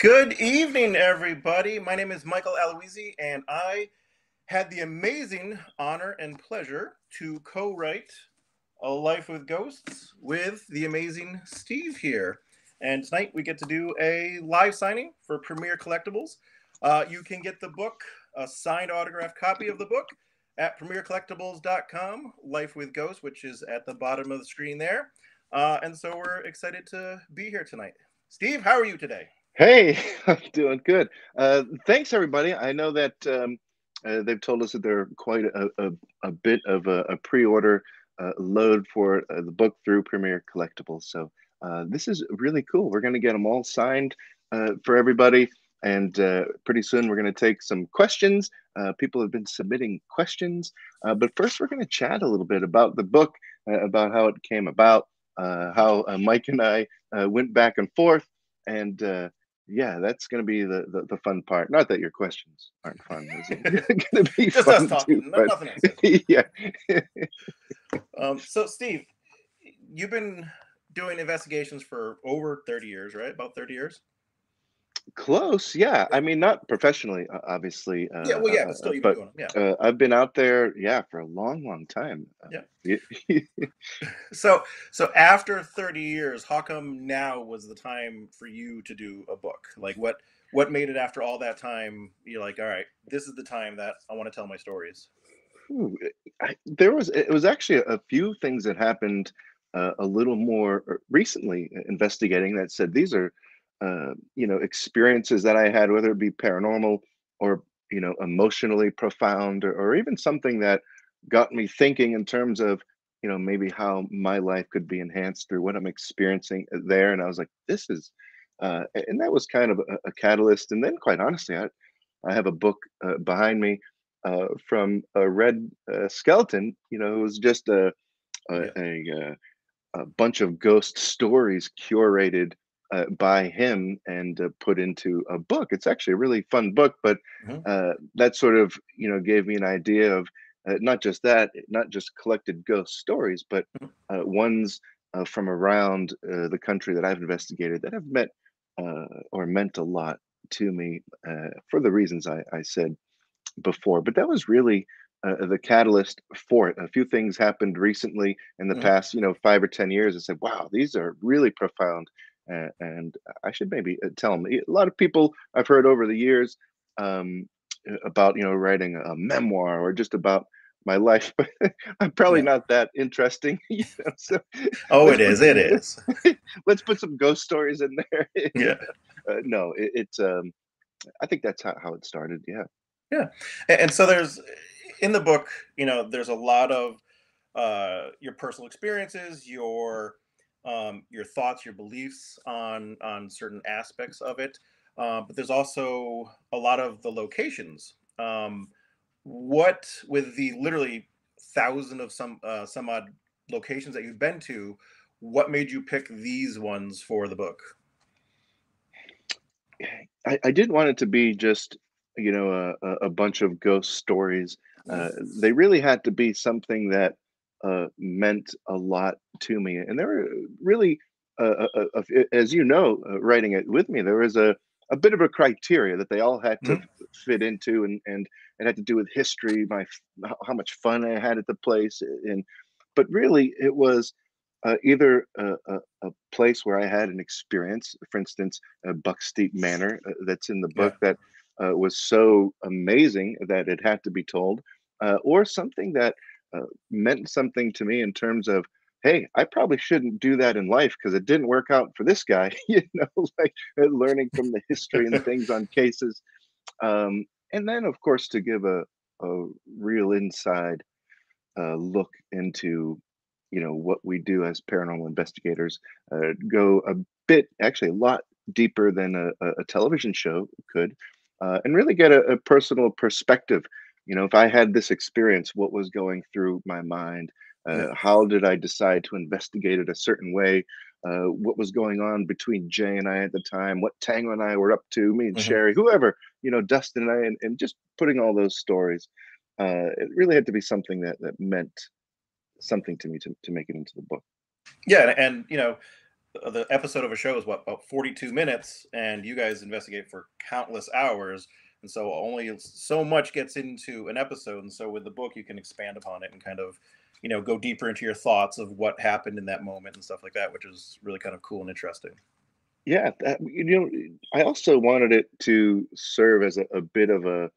Good evening, everybody. My name is Michael Aloisi, and I had the amazing honor and pleasure to co-write A Life with Ghosts with the amazing Steve here. And tonight we get to do a live signing for Premier Collectibles. You can get the book, a signed autographed copy of the book, at premiercollectibles.com, Life with Ghosts, which is at the bottom of the screen there. And so we're excited to be here tonight. Steve, how are you today? Hey, I'm doing good. Thanks, everybody. I know that they've told us that there are quite a bit of a pre-order load for the book through Premier Collectibles. So this is really cool. We're going to get them all signed for everybody. And pretty soon we're going to take some questions. People have been submitting questions. But first, we're going to chat a little bit about the book, about how it came about, how Mike and I went back and forth. And yeah, that's going to be the fun part. Not that your questions aren't fun. It's going to be just fun us talking. Too, nothing else. Yeah. So, Steve, you've been doing investigations for over 30 years, right? About 30 years? Close, yeah. I mean, not professionally, obviously. Yeah, well, yeah, but still you've been doing them. Yeah. I've been out there, yeah, for a long, long time. Yeah. So after 30 years, how come now was the time for you to do a book? Like, what made it after all that time? You're like, all right, this is the time that I want to tell my stories. Ooh, it was actually a few things that happened a little more recently investigating that said these are you know, experiences that I had, whether it be paranormal or, you know, emotionally profound, or even something that got me thinking in terms of, you know, maybe how my life could be enhanced through what I'm experiencing there. And I was like, this is, and that was kind of a catalyst. And then quite honestly, I have a book behind me from a red skeleton, you know, who was just a bunch of ghost stories curated by him and put into a book. It's actually a really fun book, but that sort of, you know, gave me an idea of not just that, not just collected ghost stories, but ones from around the country that I've investigated that have met or meant a lot to me for the reasons I said before. But that was really the catalyst for it. A few things happened recently in the past, you know, 5 or 10 years. I said, wow, these are really profound. And I should maybe tell them. A lot of people I've heard over the years about, you know, writing a memoir or just about my life, but I'm probably not that interesting. You know, so oh, it is. Let's put some ghost stories in there. Yeah. No, it's. I think that's how it started. Yeah. Yeah, and so there's in the book, you know, there's a lot of your personal experiences, your thoughts, your beliefs on certain aspects of it, but there's also a lot of the locations. What with the literally thousand of some odd locations that you've been to, what made you pick these ones for the book? I didn't want it to be just, you know, a bunch of ghost stories. They really had to be something that meant a lot to me, and there were really, as you know, writing it with me, there was a bit of a criteria that they all had to fit into, and it had to do with history, how much fun I had at the place, but really it was either a place where I had an experience, for instance, Bucksteep Manor that's in the book that was so amazing that it had to be told, or something that meant something to me in terms of, hey, I probably shouldn't do that in life because it didn't work out for this guy, you know, like learning from the history and things on cases. And then, of course, to give a real inside look into, you know, what we do as paranormal investigators, go a bit, actually a lot deeper than a television show could, and really get a personal perspective. You know, if I had this experience, what was going through my mind? How did I decide to investigate it a certain way? What was going on between Jay and I at the time? What Tango and I were up to, me and Sherry, whoever, you know, Dustin and I, and just putting all those stories. It really had to be something that meant something to me to make it into the book. Yeah, and you know, the episode of a show is what, about 42 minutes, and you guys investigate for countless hours, and so only so much gets into an episode. And so with the book, you can expand upon it and kind of, you know, go deeper into your thoughts of what happened in that moment and stuff like that, which is really kind of cool and interesting. Yeah, you know, I also wanted it to serve as a bit of a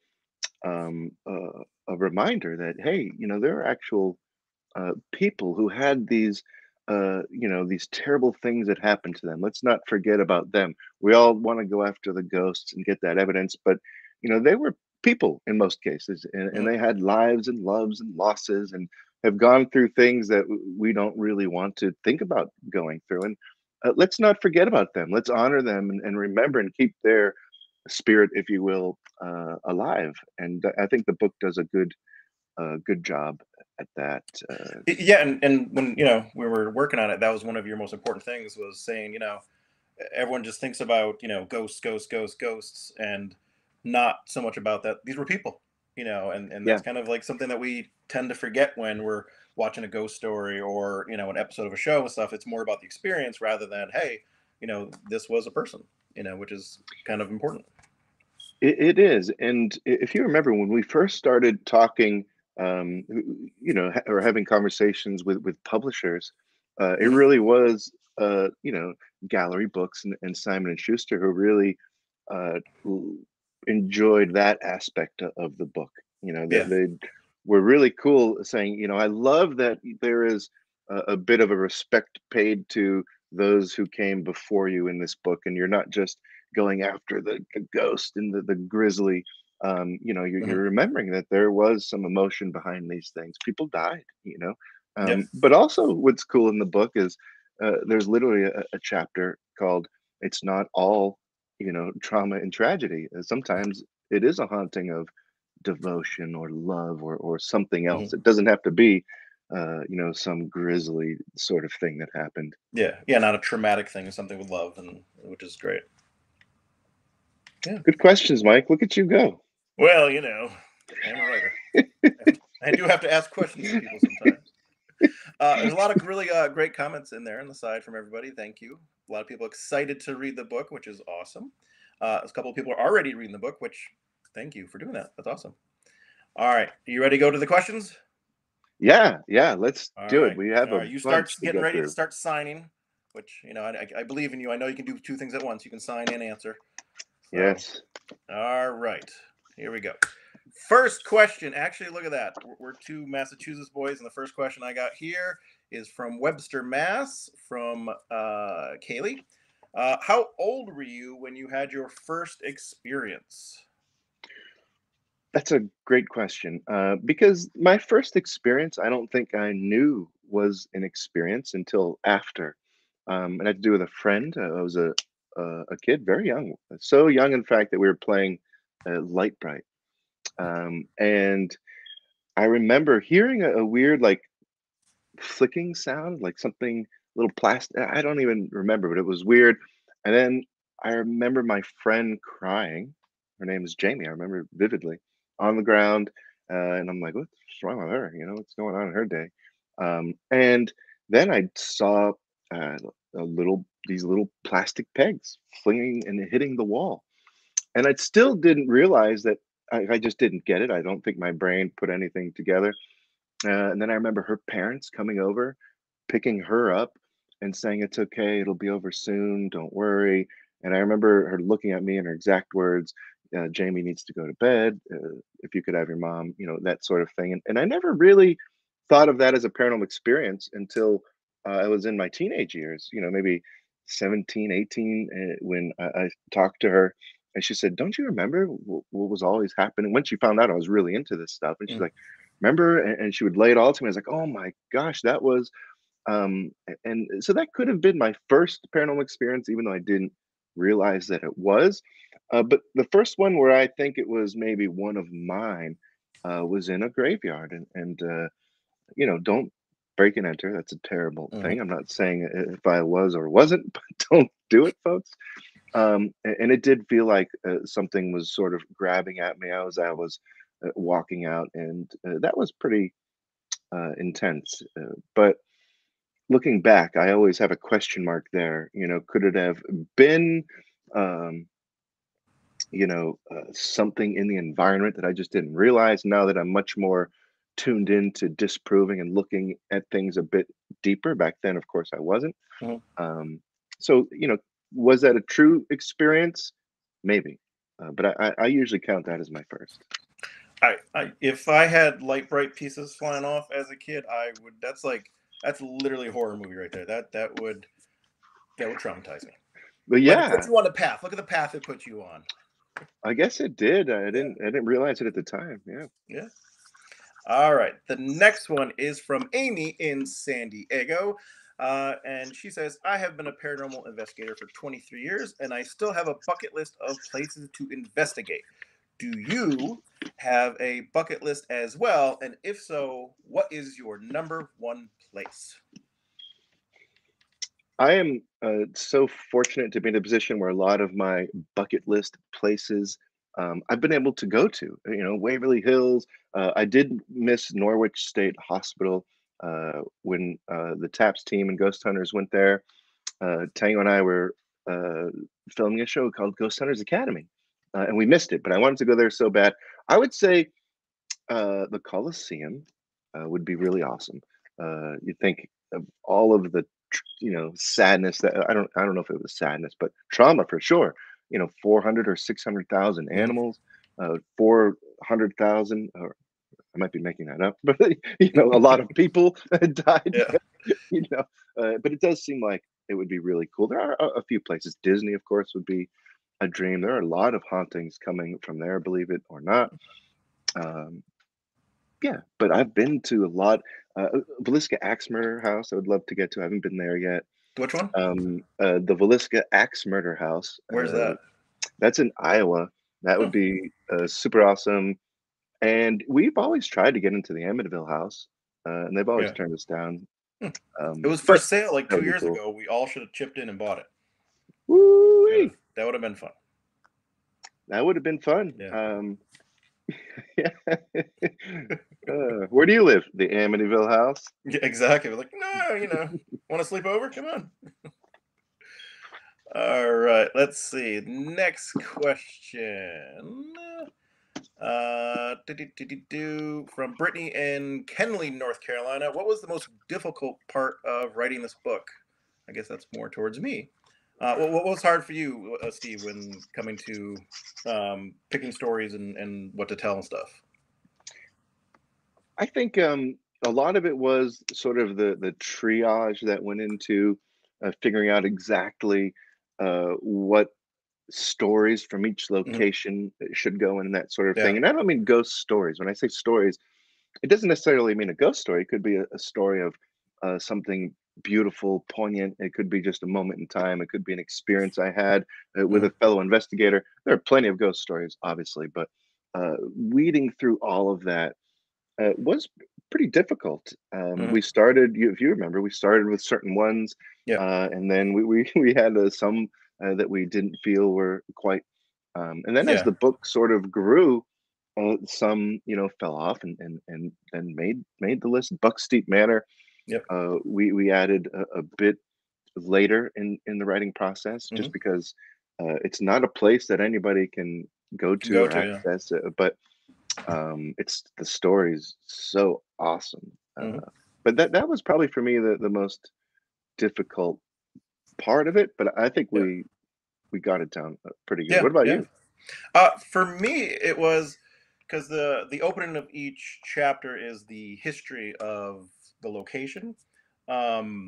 reminder that, hey, you know, there are actual people who had these, you know, these terrible things that happened to them. Let's not forget about them. We all want to go after the ghosts and get that evidence, but, you know, they were people in most cases, and they had lives and loves and losses and have gone through things that we don't really want to think about going through. And let's not forget about them. Let's honor them and remember and keep their spirit, if you will, alive. And I think the book does a good job at that. Yeah, and when, you know, we were working on it, that was one of your most important things, was saying, you know, everyone just thinks about, you know, ghosts, and not so much about that these were people, you know, and that's kind of like something that we tend to forget when we're watching a ghost story or, you know, an episode of a show and stuff. It's more about the experience rather than, hey, you know, this was a person, you know, which is kind of important. It is. And if you remember, when we first started talking, you know, or having conversations with publishers, it really was, you know, Gallery Books and Simon and Schuster who really enjoyed that aspect of the book. You know, they were really cool saying, you know, I love that there is a bit of a respect paid to those who came before you in this book, and you're not just going after the ghost and the grisly. You know, you're remembering that there was some emotion behind these things. People died, you know. But also what's cool in the book is there's literally a chapter called It's Not All, you know, Trauma and Tragedy. Sometimes it is a haunting of devotion or love or something else. It doesn't have to be you know, some grisly sort of thing that happened. Yeah, not a traumatic thing, something with love, and which is great. Yeah, good questions, Mike. Look at you go. Well, you know, I'm a writer. I do have to ask questions to people sometimes. There's a lot of really great comments in there on the side from everybody. Thank you. A lot of people excited to read the book, which is awesome. A couple of people are already reading the book, which thank you for doing that. That's awesome. All right. Are you ready to go to the questions? Yeah. Let's do it. We have a bunch to go through. You start getting ready to start signing, which, you know, I believe in you. I know you can do two things at once. You can sign and answer. So, yes. All right. Here we go. First question. Actually, look at that. We're two Massachusetts boys, and the first question I got here is from Webster, Mass, from Kaylee. How old were you when you had your first experience? That's a great question, because my first experience, I don't think I knew was an experience until after. It had to do with a friend. I was a kid, very young, so young, in fact, that we were playing Light Bright. And I remember hearing a weird, like, flicking sound, like something, little plastic. I don't even remember, but it was weird. And then I remember my friend crying. Her name is Jamie. I remember vividly, on the ground. And I'm like, what's wrong with her? You know, what's going on in her day? And then I saw these little plastic pegs flinging and hitting the wall. And I still didn't realize that. I just didn't get it. I don't think my brain put anything together. And then I remember her parents coming over, picking her up and saying, it's okay, it'll be over soon, don't worry. And I remember her looking at me in her exact words, Jamie needs to go to bed, if you could have your mom, you know, that sort of thing. And I never really thought of that as a paranormal experience until I was in my teenage years, you know, maybe 17, 18, when I talked to her. And she said, don't you remember what was always happening? When she found out I was really into this stuff. And she's like, remember? And she would lay it all to me. I was like, oh my gosh, that was. And so that could have been my first paranormal experience, even though I didn't realize that it was. But the first one where I think it was maybe one of mine was in a graveyard. And you know, don't break and enter. That's a terrible thing. I'm not saying if I was or wasn't, but don't do it, folks. And it did feel like something was sort of grabbing at me as I was walking out, and that was pretty intense. But looking back, I always have a question mark there. You know, could it have been, something in the environment that I just didn't realize? Now that I'm much more tuned into disproving and looking at things a bit deeper. Back then, of course, I wasn't. Mm-hmm. So, you know, was that a true experience? Maybe. But I usually count that as my first. If I had light bright pieces flying off as a kid, I would. That's literally a horror movie right there. That would traumatize me. But yeah, it puts you on a path. Look at the path it put you on. I guess it did. I didn't realize it at the time. Yeah. Yeah. All right. The next one is from Amy in San Diego. And she says, I have been a paranormal investigator for 23 years, and I still have a bucket list of places to investigate. Do you have a bucket list as well? And if so, what is your #1 place? I am so fortunate to be in a position where a lot of my bucket list places I've been able to go to, Waverly Hills. I did miss Norwich State Hospital when the TAPS team and Ghost Hunters went there. Tango and I were filming a show called Ghost Hunters Academy, and we missed it, but I wanted to go there so bad. I would say the Coliseum would be really awesome. You think of all of the, sadness that I don't know if it was sadness, but trauma for sure. 400 or 600,000 animals, 400,000, or I might be making that up, but a lot of people died. Yeah. But it does seem like it would be really cool. There are a few places. Disney, of course, would be a dream. There are a lot of hauntings coming from there, believe it or not. Yeah, but I've been to a lot. Villisca Axe Murder House, I would love to get to. I haven't been there yet. Which one? The Villisca Axe Murder House. Where's that? That's in Iowa. That would be super awesome. And we've always tried to get into the Amityville House, and they've always turned us down. It was for sale like 2 years ago. We all should have chipped in and bought it. Woo-wee. Yeah, that would have been fun. That would have been fun. Yeah. Where do you live? The Amityville House. Yeah, exactly. We're like, no, want to sleep over? Come on. All right, let's see. Next question from Brittany in Kenley, North Carolina. What was the most difficult part of writing this book? I guess that's more towards me. What was hard for you, Steve, when coming to picking stories and what to tell and stuff? I think a lot of it was sort of the triage that went into figuring out exactly what stories from each location should go in and that sort of thing. And I don't mean ghost stories. When I say stories, it doesn't necessarily mean a ghost story. It could be a story of something beautiful, poignant. It could be just a moment in time. It could be an experience I had with a fellow investigator. There are plenty of ghost stories, obviously, but weeding through all of that was pretty difficult. We started, if you remember, we started with certain ones, and then we had some that we didn't feel were quite, and then as the book sort of grew, some fell off and made the list. Bucksteep Manor. Yep. We added a bit later in the writing process, just because it's not a place that anybody can go to or access. But it's the story's so awesome. But that was probably for me the most difficult part of it. But I think we got it down pretty good. What about you? For me, it was because the opening of each chapter is the history of the location, and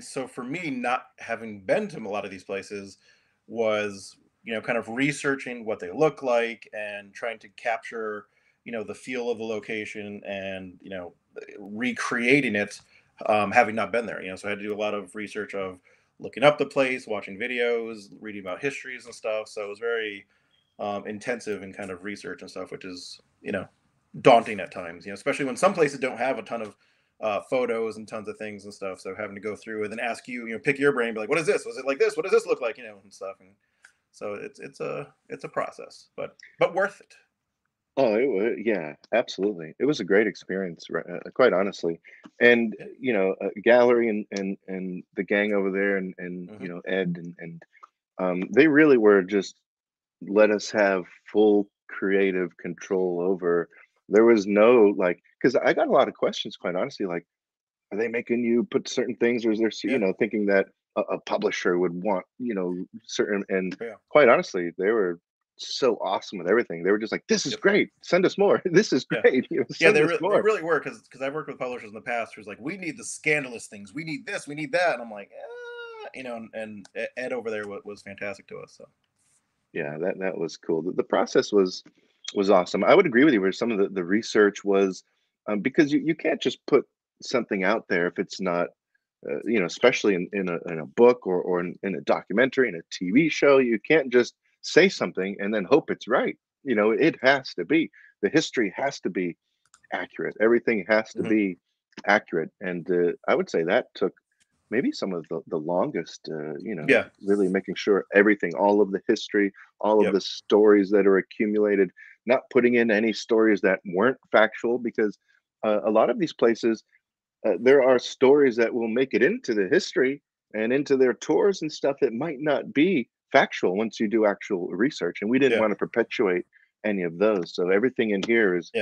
so for me, not having been to a lot of these places, was kind of researching what they look like and trying to capture the feel of the location and recreating it, having not been there. So I had to do a lot of research of looking up the place, watching videos, reading about histories and stuff. So it was very intensive in kind of research and stuff, which is daunting at times, especially when some places don't have a ton of photos and tons of things and stuff. So having to go through and then ask you, pick your brain, be like, what is this? Was it like this? What does this look like? And stuff. And so it's a process, but worth it. Oh, yeah, absolutely. It was a great experience, quite honestly. And you know, Gallery and the gang over there, and you know, Ed and they really were just let us have full creative control over. There was no like, because I got a lot of questions, quite honestly, like, are they making you put certain things, or is there, you know, thinking that a publisher would want, you know, certain, and quite honestly, they were so awesome with everything. They were just like, this is great, send us more, this is great. You know, they really were, because I've worked with publishers in the past who's like, we need the scandalous things, we need this, we need that, and I'm like, you know, and Ed over there was fantastic to us. So yeah, that was cool. The process was awesome. I would agree with you where some of the research was, because you can't just put something out there if it's not, you know, especially in a book or in a documentary, in a TV show, you can't just say something and then hope it's right. You know, it has to be, the history has to be accurate. Everything has to be accurate. And I would say that took maybe some of the longest, you know, really making sure everything, all of the history, all of the stories that are accumulated, not putting in any stories that weren't factual, because a lot of these places, there are stories that will make it into the history and into their tours and stuff that might not be factual once you do actual research. And we didn't want to perpetuate any of those. So everything in here is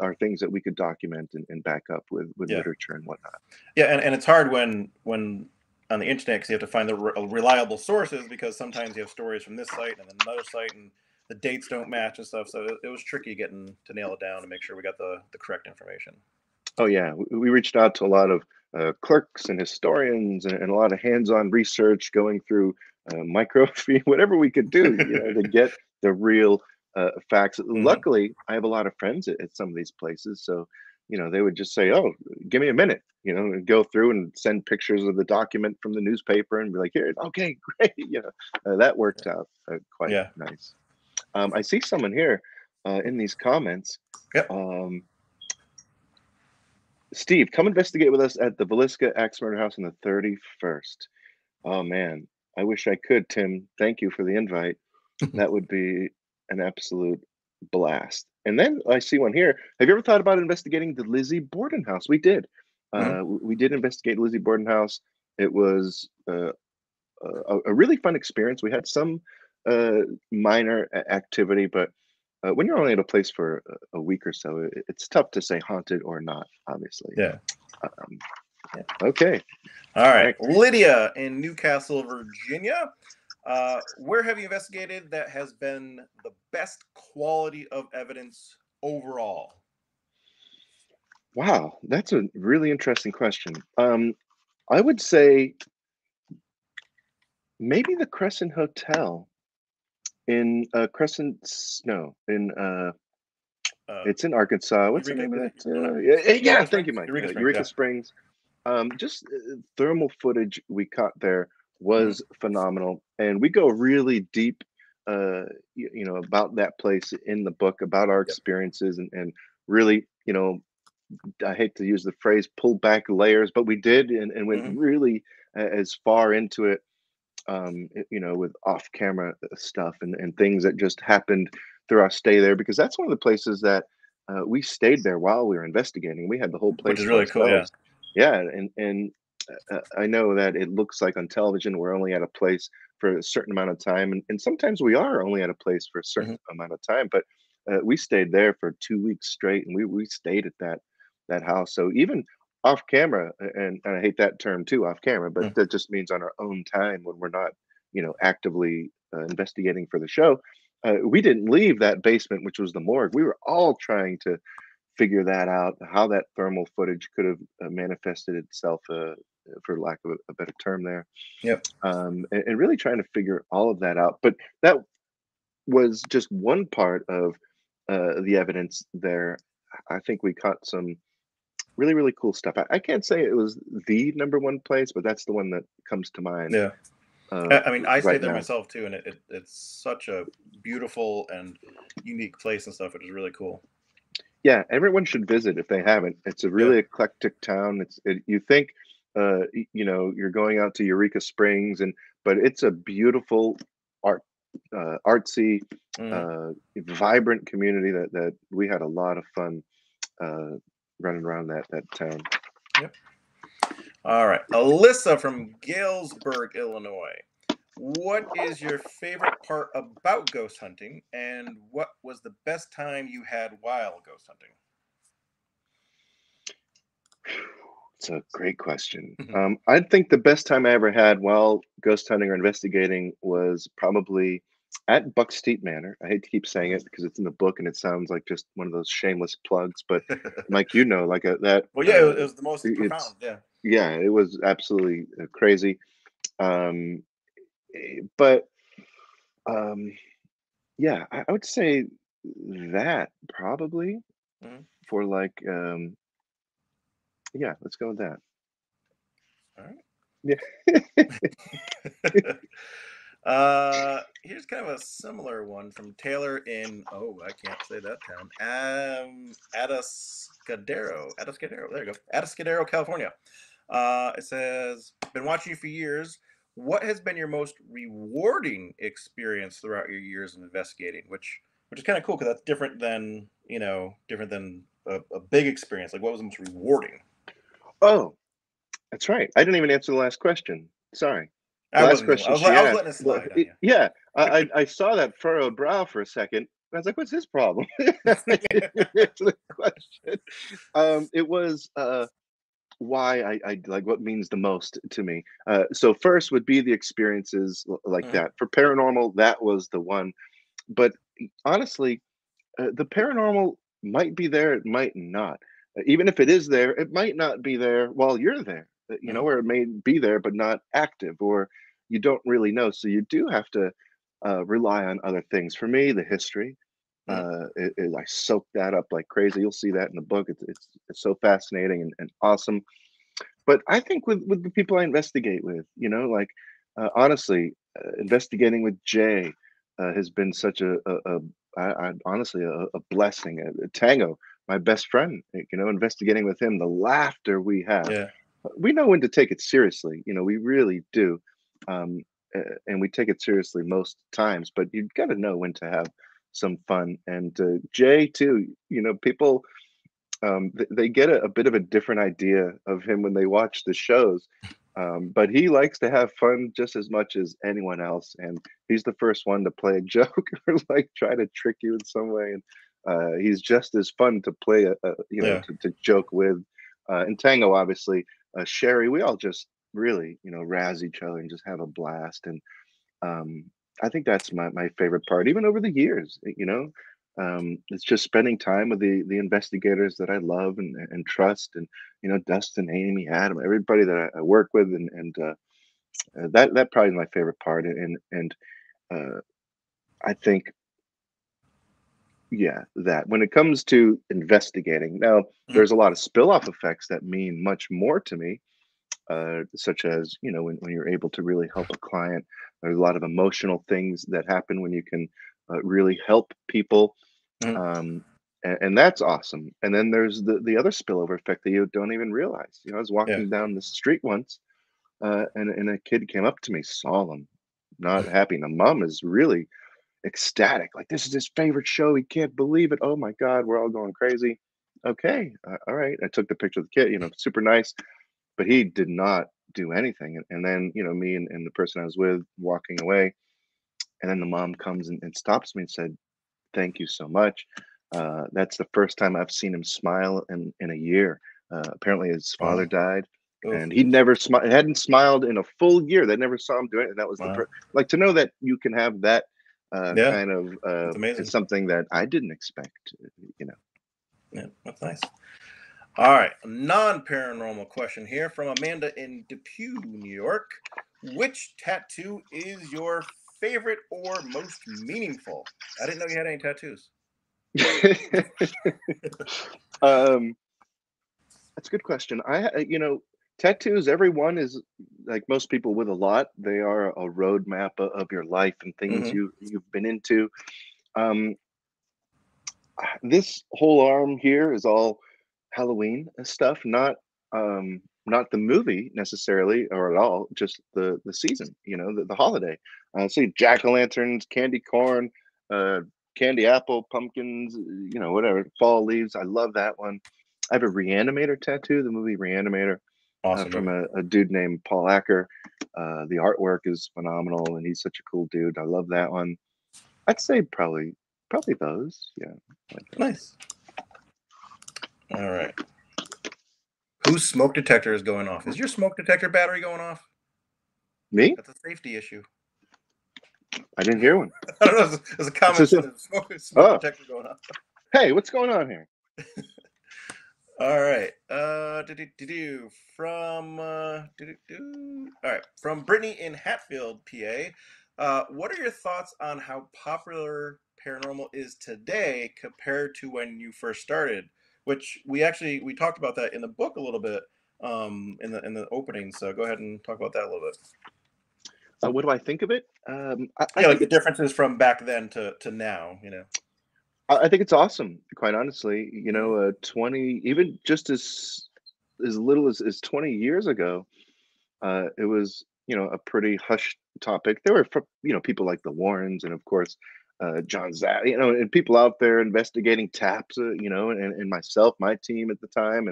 are things that we could document and back up with literature and whatnot. Yeah, and it's hard when on the internet, because you have to find the reliable sources, because sometimes you have stories from this site and then another site, and the dates don't match and stuff. So it was tricky getting to nail it down and make sure we got the correct information. Oh yeah, we reached out to a lot of clerks and historians and a lot of hands-on research, going through microfiche, whatever we could do, you know, to get the real facts. Luckily, I have a lot of friends at some of these places, so you know, they would just say, "Oh, give me a minute," you know, and go through and send pictures of the document from the newspaper and be like, "Here, okay, great," you know. That worked out quite nice. I see someone here in these comments. Yep. Steve, come investigate with us at the Villisca Axe Murder House on the 31st. Oh man, I wish I could, Tim. Thank you for the invite. That would be an absolute blast. And then I see one here. Have you ever thought about investigating the Lizzie Borden House? We did. We did investigate Lizzie Borden House. It was a really fun experience. We had some minor activity, but when you're only at a place for a week or so, it's tough to say haunted or not, obviously. Yeah. Okay. All right. Lydia in Newcastle, Virginia. Where have you investigated that has been the best quality of evidence overall? Wow, that's a really interesting question. I would say maybe the Crescent Hotel in it's in Arkansas. What's the name of that? Thank you, Mike. Eureka Springs. Just thermal footage we caught there was phenomenal, and we go really deep you know, about that place in the book, about our experiences, and really, you know, I hate to use the phrase pull back layers, but we did, and went really as far into it, you know, with off camera stuff and things that just happened through our stay there, because that's one of the places that we stayed there while we were investigating. We had the whole place, which is really cool. And I know that it looks like on television we're only at a place for a certain amount of time, and sometimes we are only at a place for a certain amount of time, but we stayed there for 2 weeks straight, and we stayed at that house. So even off camera, and I hate that term too, off camera, but that just means on our own time when we're not, you know, actively investigating for the show, we didn't leave that basement, which was the morgue. We were all trying to figure that out, how that thermal footage could have manifested itself, for lack of a better term there. And really trying to figure all of that out. But that was just one part of the evidence there. I think we caught some really, really cool stuff. I can't say it was the #1 place, but that's the one that comes to mind. Yeah. I mean, I stayed there myself too, and it's such a beautiful and unique place and stuff. It is really cool. Yeah, everyone should visit if they haven't. It's a really eclectic town. You think, you know, you're going out to Eureka Springs, but it's a beautiful art artsy, vibrant community that we had a lot of fun running around that town. Yep. All right. Alyssa from Galesburg, Illinois. What is your favorite part about ghost hunting, and what was the best time you had while ghost hunting? It's a great question. I think the best time I ever had while ghost hunting or investigating was probably at Bucksteep Manor. I hate to keep saying it because it's in the book and it sounds like just one of those shameless plugs, but like, you know, like that. Well, yeah, it was the most profound. Yeah. Yeah, it was absolutely crazy. Yeah, I would say that probably for like, yeah, let's go with that. All right. Yeah. Here's kind of a similar one from Taylor in, oh, I can't say that town. Atascadero. There you go. Atascadero, California. It says, been watching you for years. What has been your most rewarding experience throughout your years in investigating? Which is kind of cool because that's different than, you know, a big experience. Like, what was the most rewarding? Oh, that's right. I didn't even answer the last question. Sorry. Yeah, I saw that furrowed brow for a second. I was like, what's his problem? I didn't answer the question. It was why I like what means the most to me. So first would be the experiences like that. For paranormal, that was the one. But honestly, the paranormal might be there, it might not. Even if it is there, it might not be there while you're there. You know, or it may be there but not active, or you don't really know. So you do have to rely on other things. For me, the history, I soaked that up like crazy. You'll see that in the book. It's so fascinating and awesome. But I think with the people I investigate with, you know, like honestly, investigating with Jay has been such honestly a blessing. Tango, my best friend, you know, investigating with him, the laughter we have. Yeah. We know when to take it seriously, you know, we really do. And we take it seriously most times, but you've got to know when to have some fun. And Jay, too, you know, people, they get a bit of a different idea of him when they watch the shows. But he likes to have fun just as much as anyone else. And he's the first one to play a joke or like try to trick you in some way. And he's just as fun to play, to joke with. And Tango, obviously. Sherry, we all just really, you know, razz each other and just have a blast. And I think that's my favorite part, even over the years, you know, it's just spending time with the investigators that I love and trust. And, you know, Dustin, Amy, Adam, everybody that I work with. And that probably is my favorite part. And I think, yeah, that when it comes to investigating, now there's a lot of spill-off effects that mean much more to me, such as, you know, when you're able to really help a client. There's a lot of emotional things that happen when you can really help people, and that's awesome. And then there's the other spillover effect that you don't even realize. You know, I was walking down the street once, and a kid came up to me, solemn, not happy. And the mom is really ecstatic, like, this is his favorite show, he can't believe it, oh my god, we're all going crazy. Okay, all right, I took the picture of the kid, you know, super nice, but he did not do anything. And then, you know, me and the person I was with walking away, and then the mom comes and stops me and said, thank you so much, that's the first time I've seen him smile in a year. Apparently his father died. And he never hadn't smiled in a full year. They never saw him do it. And that was like, to know that you can have that kind of it's something that I didn't expect, you know. Yeah, that's nice. All right, a non-paranormal question here from Amanda in Depew, New York. Which tattoo is your favorite or most meaningful? I didn't know you had any tattoos. That's a good question. You know, tattoos, everyone is, like most people with a lot, they are a roadmap of your life and things you've been into. This whole arm here is all Halloween stuff, not not the movie necessarily or at all, just the season, you know, the holiday. See jack-o'-lanterns, candy corn, candy apple, pumpkins, you know, whatever, fall leaves. I love that one. I have a Reanimator tattoo, the movie Reanimator, awesome, from a dude named Paul Acker. The artwork is phenomenal, and he's such a cool dude. I love that one. I'd say probably those. Yeah. Like nice. All right. Whose smoke detector is going off? Is your smoke detector battery going off? Me? That's a safety issue. I didn't hear one. I don't know. There's a comment. Smoke detector going off. Hey, what's going on here? All right. All right. From Brittany in Hatfield, PA. What are your thoughts on how popular paranormal is today compared to when you first started? Which we talked about that in the book a little bit, in the opening. So go ahead and talk about that a little bit. What do I think of it? I like the differences from back then to now, you know. I think it's awesome, quite honestly. You know, 20, even just as little as 20 years ago, it was, you know, a pretty hushed topic. There were, you know, people like the Warrens and, of course, John Zad, you know, and people out there investigating TAPS, you know, and myself, my team at the time.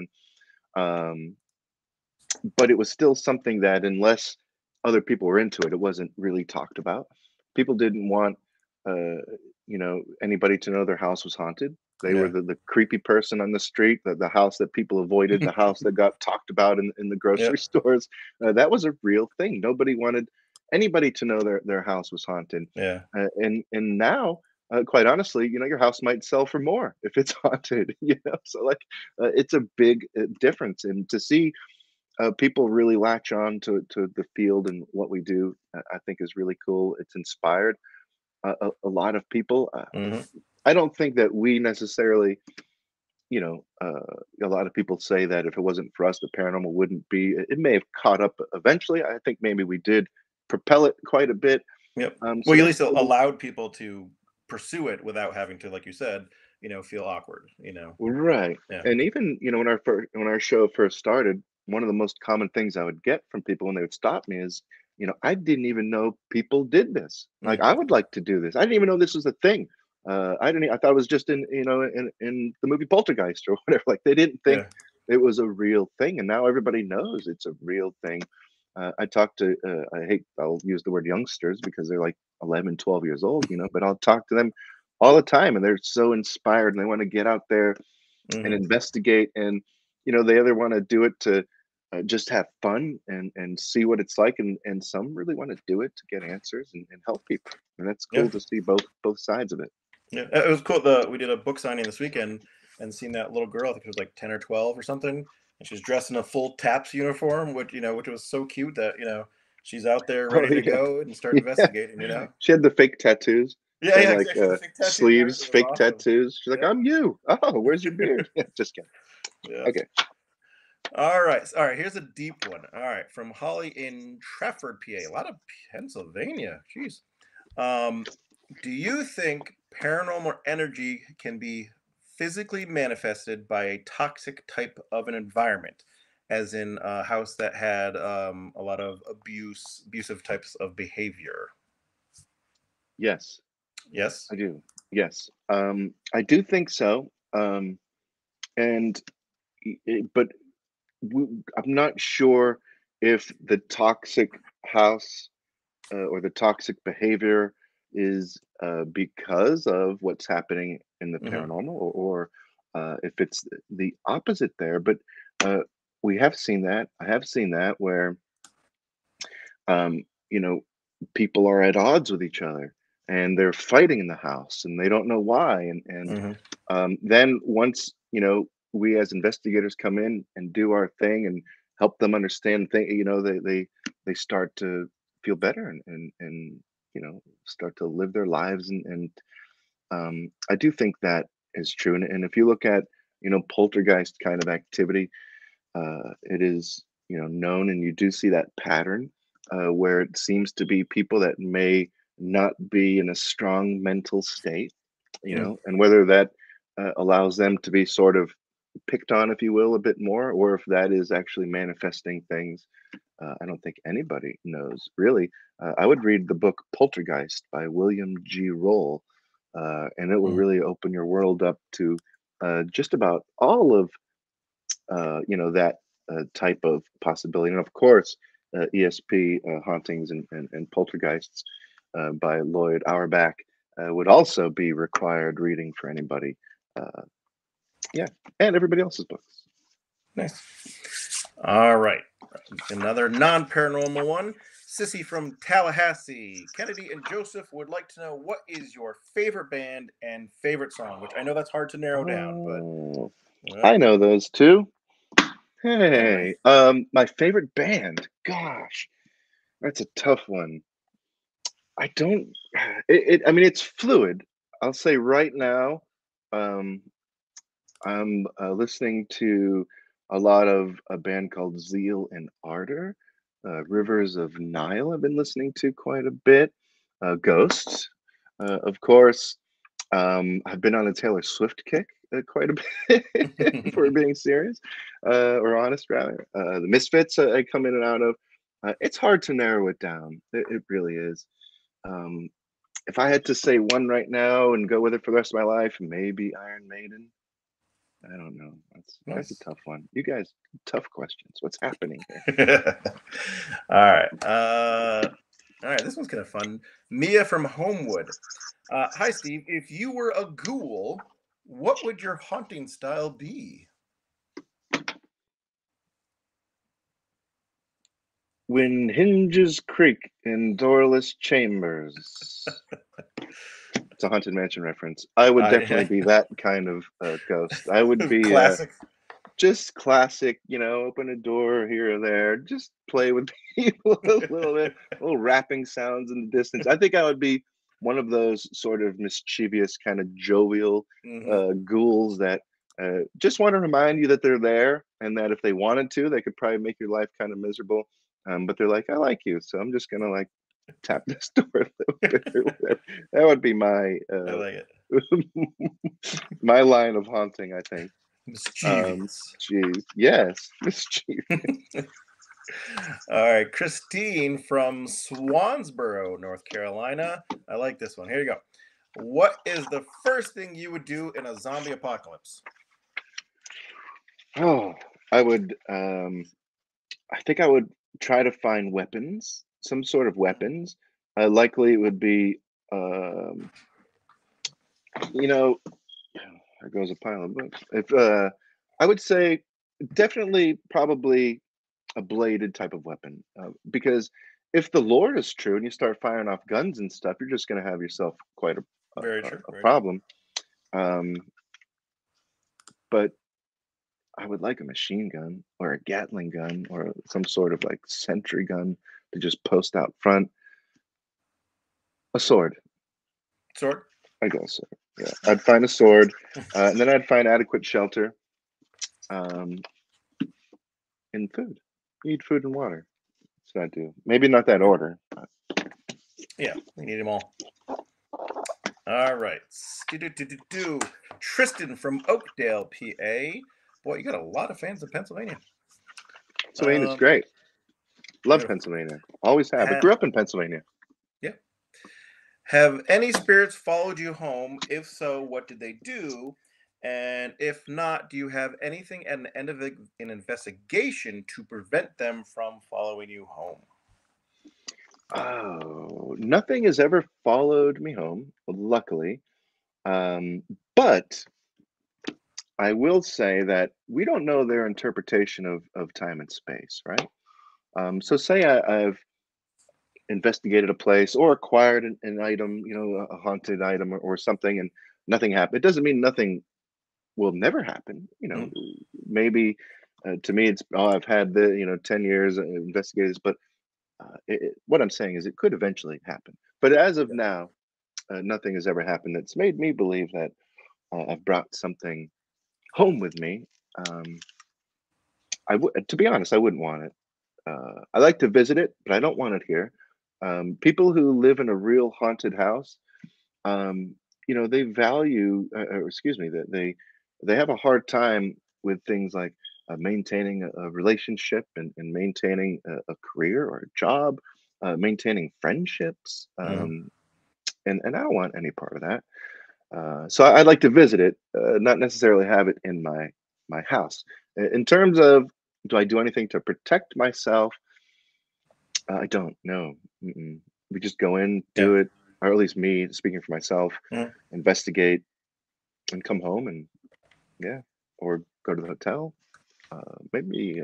And but it was still something that, unless other people were into it, it wasn't really talked about. People didn't want, you know, anybody to know their house was haunted. They were the creepy person on the street, the house that people avoided, the house that got talked about in the grocery stores. That was a real thing. Nobody wanted anybody to know their house was haunted. Yeah. And now, quite honestly, you know, your house might sell for more if it's haunted, you know? So like, it's a big difference. And to see people really latch on to the field and what we do, I think is really cool. It's inspired a lot of people. I don't think that we necessarily, you know, a lot of people say that if it wasn't for us, the paranormal wouldn't be, it may have caught up eventually. I think maybe we did propel it quite a bit. Yep. Well, you at least allowed people to pursue it without having to, like you said, you know, feel awkward, you know. Right. Yeah. And even, you know, when our show first started, one of the most common things I would get from people when they would stop me is, you know, I didn't even know people did this. Like, I would like to do this. I didn't even know this was a thing. I thought it was just in, you know, in the movie Poltergeist or whatever. Like, they didn't think it was a real thing. And now everybody knows it's a real thing. I talk to, I'll use the word youngsters because they're like 11, 12 years old, you know, but I'll talk to them all the time and they're so inspired and they want to get out there and investigate. And, you know, they either want to do it to just have fun and see what it's like. And some really want to do it to get answers and help people. And that's cool to see both sides of it. Yeah, it was cool. We did a book signing this weekend and seeing that little girl, I think it was like 10 or 12 or something. And she's dressed in a full TAPS uniform, which was so cute that, you know, she's out there ready to go and start investigating, you know. She had the fake tattoos. Yeah, yeah, like, exactly. Fake tattoos, sleeves, fake tattoos. She's like, I'm you. Oh, where's your beard? Just kidding. Yeah. Okay. All right. Here's a deep one. All right. From Holly in Trafford, PA. A lot of Pennsylvania. Jeez. Do you think paranormal energy can be physically manifested by a toxic type of an environment, as in a house that had a lot of abusive types of behavior? Yes. Yes? I do. Yes. I do think so. But I'm not sure if the toxic house or the toxic behavior is because of what's happening in the paranormal, or if it's the opposite there. But we have seen that. I have seen that where, you know, people are at odds with each other and they're fighting in the house and they don't know why. And then once, you know, we as investigators come in and do our thing and help them understand things, you know, they start to feel better and you know, start to live their lives. And I do think that is true. And if you look at, you know, poltergeist kind of activity, it is, you know, known, and you do see that pattern where it seems to be people that may not be in a strong mental state, you know, and whether that allows them to be sort of picked on, if you will, a bit more, or if that is actually manifesting things. I don't think anybody knows, really. I would read the book Poltergeist by William G. Roll, and it will really open your world up to just about all of that type of possibility. And of course, ESP, Hauntings and Poltergeists by Lloyd Auerbach would also be required reading for anybody. Yeah, and everybody else's books. Nice. All right. Another non-paranormal one. Sissy from Tallahassee. Kennedy and Joseph would like to know, what is your favorite band and favorite song? Which I know that's hard to narrow down, but... I know those two. Hey, my favorite band. Gosh, that's a tough one. I mean, it's fluid. I'll say right now, I'm listening to a lot of a band called Zeal and Ardor. Rivers of Nile I've been listening to quite a bit. Ghosts, of course. I've been on a Taylor Swift kick quite a bit, for being serious, or honest, rather. The Misfits I come in and out of. It's hard to narrow it down. It really is. If I had to say one right now and go with it for the rest of my life, maybe Iron Maiden. I don't know. That's a tough one. You guys, tough questions. What's happening here? All right. All right, this one's kind of fun. Mia from Homewood. Hi, Steve. If you were a ghoul, what would your haunting style be? When hinges creak in doorless chambers. It's a Haunted Mansion reference. I would definitely be that kind of ghost. I would be classic. Just classic, open a door here or there, just play with people a little bit, little rapping sounds in the distance. I think I would be one of those sort of mischievous, kind of jovial ghouls that just want to remind you that they're there, and that if they wanted to, they could probably make your life kind of miserable. But they're like, I like you, so I'm just going to tap this door a little bit or whatever. That would be my, I like it. My line of haunting, I think. Mischievous. Yes, mischievous. All right, Christine from Swansboro, North Carolina. I like this one. Here you go. What is the first thing you would do in a zombie apocalypse? Oh, I would, I think I would try to find weapons, some sort of weapons. Likely it would be, there goes a pile of books. If I would say definitely probably a bladed type of weapon, because if the lore is true and you start firing off guns and stuff, you're just going to have yourself quite a problem. But I would like a machine gun or a Gatling gun or some sort of sentry gun to just post out front. A sword. Sword? I go sword. Yeah, I'd find a sword, and then I'd find adequate shelter, and food. You need food and water. That's what I do. Maybe not that order. But... yeah, we need them all. All right. Tristan from Oakdale, PA. Boy, you got a lot of fans in Pennsylvania. Pennsylvania's great. Love Pennsylvania. Always have. I grew up in Pennsylvania. Yeah. Have any spirits followed you home? If so, what did they do? And if not, do you have anything at the end of an investigation to prevent them from following you home? Oh, nothing has ever followed me home, luckily. But I will say that we don't know their interpretation of time and space, right? So say I've investigated a place or acquired an item, a haunted item or something, and nothing happened. It doesn't mean nothing will never happen. Maybe to me it's, oh, I've had the, 10 years investigators, but what I'm saying is it could eventually happen. But as of now, nothing has ever happened that's made me believe that I've brought something home with me. To be honest, I wouldn't want it. I like to visit it, but I don't want it here. People who live in a real haunted house, they value, they have a hard time with things like maintaining a relationship and maintaining a career or a job, maintaining friendships. And I don't want any part of that. So I'd like to visit it, not necessarily have it in my house. In terms of, do I do anything to protect myself? I don't know. We just go in, do it, or at least me, speaking for myself, investigate and come home and, or go to the hotel. Maybe,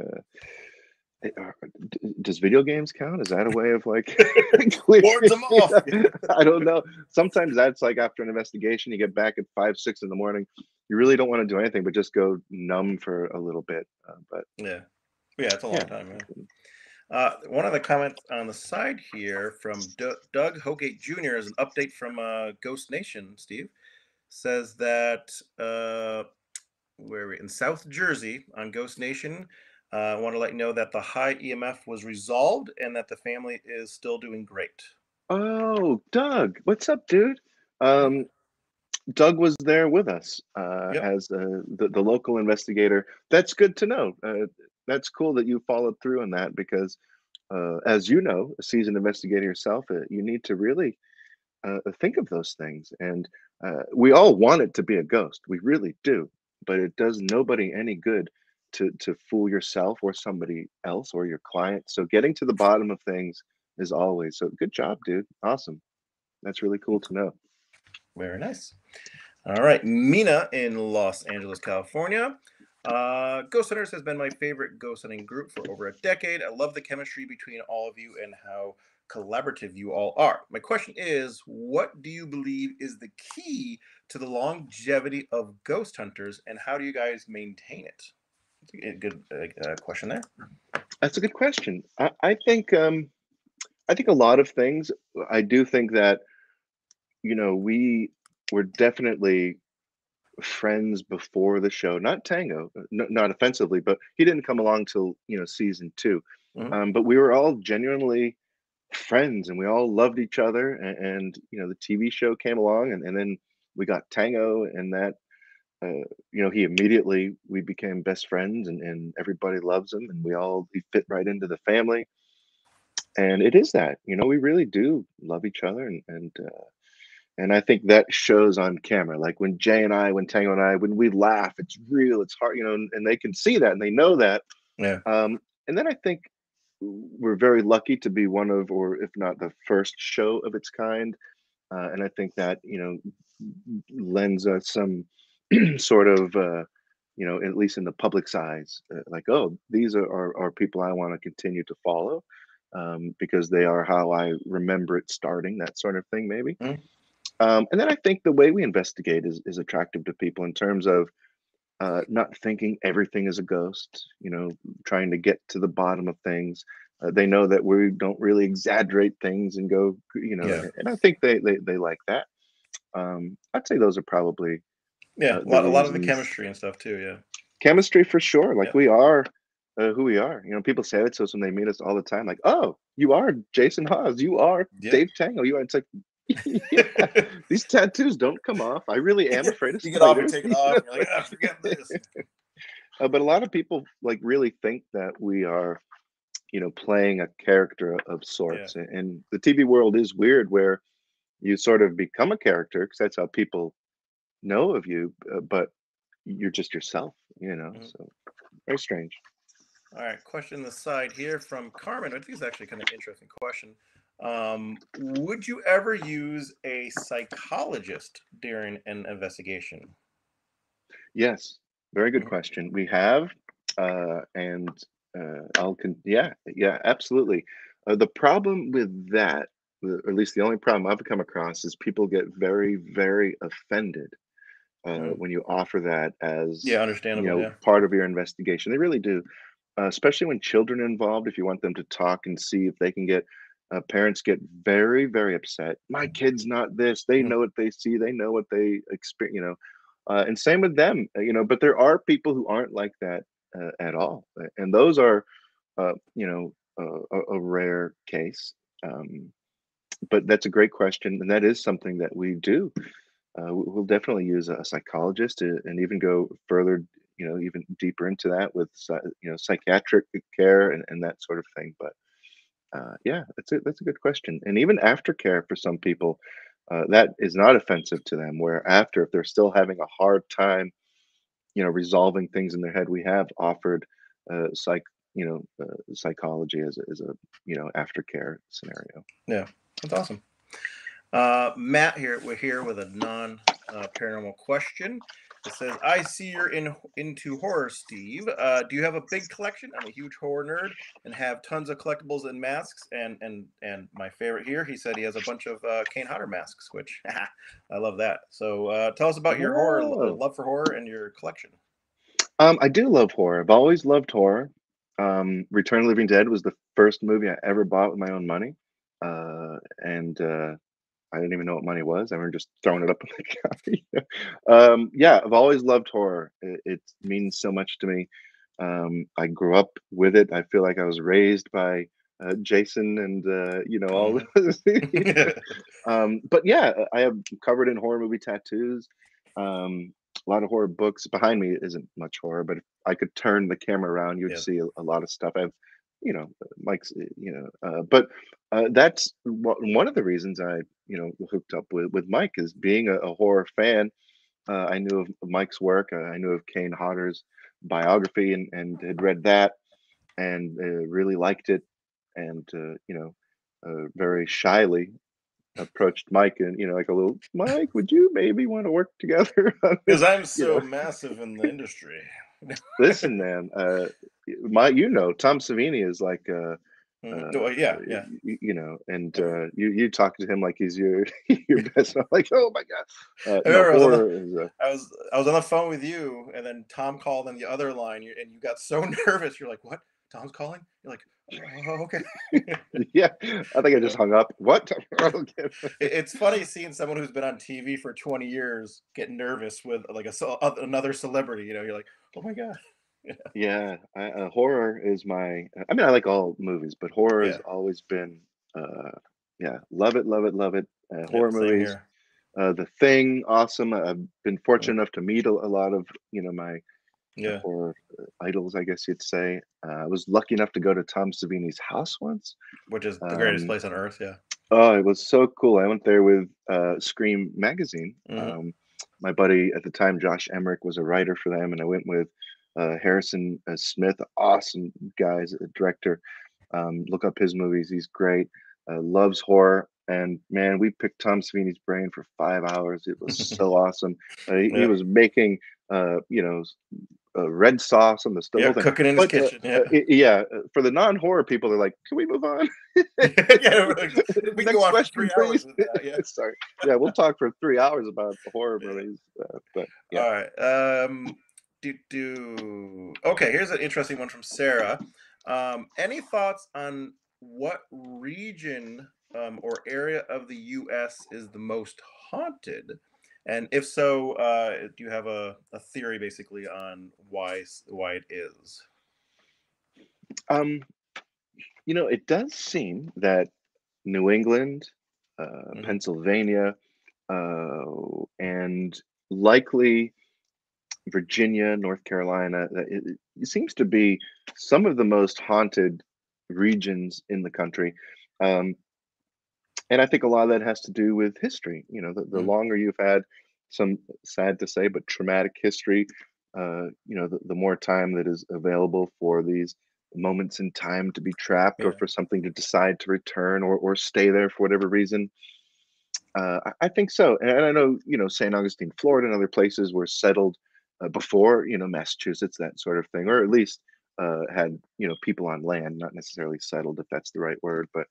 does video games count? Is that a way of like, wards them off? I don't know. Sometimes that's like after an investigation, you get back at 5, 6 in the morning. You really don't want to do anything, but just go numb for a little bit. But it's a long time. One of the comments on the side here from Doug Hogate Jr. is an update from Ghost Nation. Steve says that in South Jersey on Ghost Nation, I want to let you know that the high EMF was resolved and that the family is still doing great. Oh, Doug, what's up, dude? Doug was there with us as the local investigator. That's good to know. That's cool that you followed through on that because, as you know, a seasoned investigator yourself, you need to really think of those things. And we all want it to be a ghost. We really do. But it does nobody any good to fool yourself or somebody else or your client. So getting to the bottom of things is always. So good job, dude. Awesome. That's really cool to know. Very nice. All right. Mina in Los Angeles, California. Ghost Hunters has been my favorite ghost hunting group for over a decade. I love the chemistry between all of you and how collaborative you all are. My question is, what do you believe is the key to the longevity of Ghost Hunters, and how do you guys maintain it? That's a good question there. That's a good question. I think a lot of things. I do think that, we were definitely friends before the show. Not Tango, not offensively, but he didn't come along till season 2. But we were all genuinely friends, and we all loved each other. And the TV show came along, and then we got Tango, and that we became best friends, and everybody loves him, and he fit right into the family. And it is that we really do love each other, and I think that shows on camera. Like when Jay and I, when Tango and I, when we laugh, it's real, it's hard, and they can see that and they know that. And then I think we're very lucky to be one of, or if not the first show of its kind. And I think that, lends us some sort of, at least in the public's eyes, like, oh, these are people I want to continue to follow because they are how I remember it starting, that sort of thing, maybe. And then I think the way we investigate is attractive to people in terms of not thinking everything is a ghost, trying to get to the bottom of things. They know that we don't really exaggerate things and go, and I think they like that. I'd say those are probably. A lot of the chemistry and stuff too. Chemistry for sure. Like we are who we are. People say it to us when they meet us all the time. Like, oh, you are Jason Hawes. You are Dave Tango. You are. It's like, these tattoos don't come off. I really am afraid of. You get off and take it off. You're like, forget this. But a lot of people like really think that we are, playing a character of sorts. And the TV world is weird, where you sort of become a character because that's how people know of you. But you're just yourself. So very strange. All right, question on the side here from Carmen. I think it's actually kind of an interesting question. Would you ever use a psychologist during an investigation? Yes, very good question. We have, absolutely. The problem with that, or at least the only problem I've come across, is people get very, very offended when you offer that as understandable part of your investigation. They really do, especially when children are involved. If you want them to talk and see if they can get. Parents get very, very upset. My kid's not this. They know what they see. They know what they experience, and same with them, but there are people who aren't like that at all. And those are, a rare case. But that's a great question. And that is something that we do. We'll definitely use a psychologist and even go further you know, even deeper into that with, you know, psychiatric care and that sort of thing. But yeah, that's a good question. And even aftercare for some people, that is not offensive to them, where after, if they're still having a hard time, you know, resolving things in their head, we have offered psychology as a, you know, aftercare scenario. Yeah, that's awesome. Matt here, we're here with a non-paranormal question. It says, I see you're into horror, Steve. Do you have a big collection? I'm a huge horror nerd and have tons of collectibles and masks. And my favorite here, he said he has a bunch of Kane Hodder masks, which I love that. So tell us about your horror, love for horror and your collection. I do love horror. I've always loved horror. Return of the Living Dead was the first movie I ever bought with my own money. I didn't even know what money was. I remember just throwing it up in the county. Yeah, I've always loved horror. It means so much to me. I grew up with it. I feel like I was raised by Jason and, you know, all those things. But yeah, I have covered in horror movie tattoos. A lot of horror books. Behind me isn't much horror, but if I could turn the camera around, you'd see a lot of stuff. I have, you know, Mike's, you know, that's one of the reasons I, you know, hooked up with Mike, is being a horror fan. I knew of Mike's work. I knew of Kane Hodder's biography and had read that and really liked it. And, you know, very shyly approached Mike and, you know, like a little, Mike, would you maybe want to work together? Because I'm so massive in the industry. Listen, man, you know, Tom Savini is like, yeah, you know, and you talk to him like he's your best. I'm like, oh my god! I was on the phone with you, and then Tom called on the other line, and you got so nervous. You're like, what? Tom's calling? You're like, oh, okay. Yeah, I think I just hung up. What? It's funny seeing someone who's been on TV for 20 years get nervous with like another celebrity. You know, you're like, oh my god. Yeah, horror is my, I mean, I like all movies, but horror has always been, love it, love it, love it. Horror movies, The Thing, awesome. I've been fortunate enough to meet a lot of, you know, my horror idols, I guess you'd say. I was lucky enough to go to Tom Savini's house once. Which is the greatest place on earth, yeah. Oh, it was so cool. I went there with Scream Magazine. My buddy at the time, Josh Emmerich, was a writer for them, and I went with Harrison Smith, awesome guys, a director. Look up his movies; he's great. Loves horror, and man, we picked Tom Savini's brain for 5 hours. It was so awesome. He was making, you know, red sauce on the stove. Yeah, cooking in his kitchen. For the non-horror people, they're like, "Can we move on?" We can go on for 3 hours. Sorry. Yeah, we'll talk for 3 hours about the horror movies. All right. Okay, here's an interesting one from Sarah. Any thoughts on what region or area of the U.S. is the most haunted? And if so, do you have a theory basically on why it is? You know, it does seem that New England, Pennsylvania, and likely Virginia, North Carolina, it seems to be some of the most haunted regions in the country. And I think a lot of that has to do with history. You know, the longer you've had some, sad to say, but traumatic history, you know, the more time that is available for these moments in time to be trapped or for something to decide to return or stay there for whatever reason. I think so. And I know, you know, St. Augustine, Florida and other places were settled before, you know, Massachusetts, that sort of thing, or at least had, you know, people on land, not necessarily settled, if that's the right word. But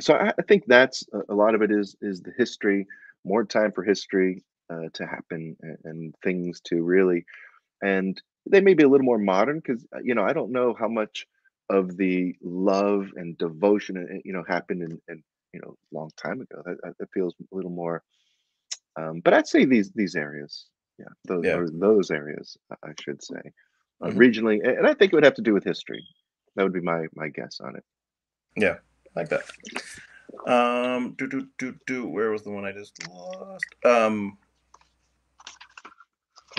so I think that's a lot of it is the history, more time for history to happen and things to really, and they may be a little more modern because, you know, I don't know how much of the love and devotion, you know, happened in you know, a long time ago. That feels a little more, but I'd say these areas. Yeah, those areas, I should say, regionally, and I think it would have to do with history. That would be my guess on it. Yeah, I like that. Where was the one I just lost?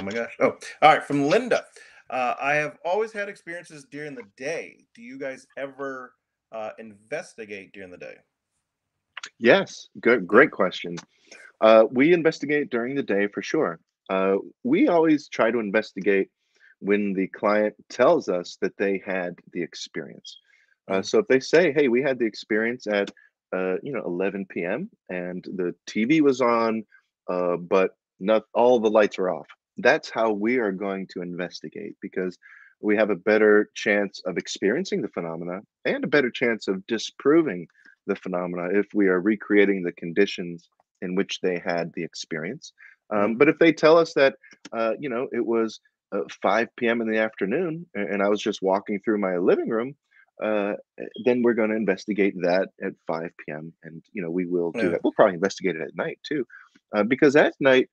Oh my gosh. Oh, all right. From Linda. I have always had experiences during the day. Do you guys ever investigate during the day? Yes. Good. Great question. We investigate during the day for sure. We always try to investigate when the client tells us that they had the experience. So if they say, hey, we had the experience at, 11 p.m. and the TV was on, but not all the lights are off. That's how we are going to investigate, because we have a better chance of experiencing the phenomena and a better chance of disproving the phenomena if we are recreating the conditions in which they had the experience. But if they tell us that, it was 5 p.m. in the afternoon and I was just walking through my living room, then we're going to investigate that at 5 p.m. And, we will do that. We'll probably investigate it at night, too, because at night,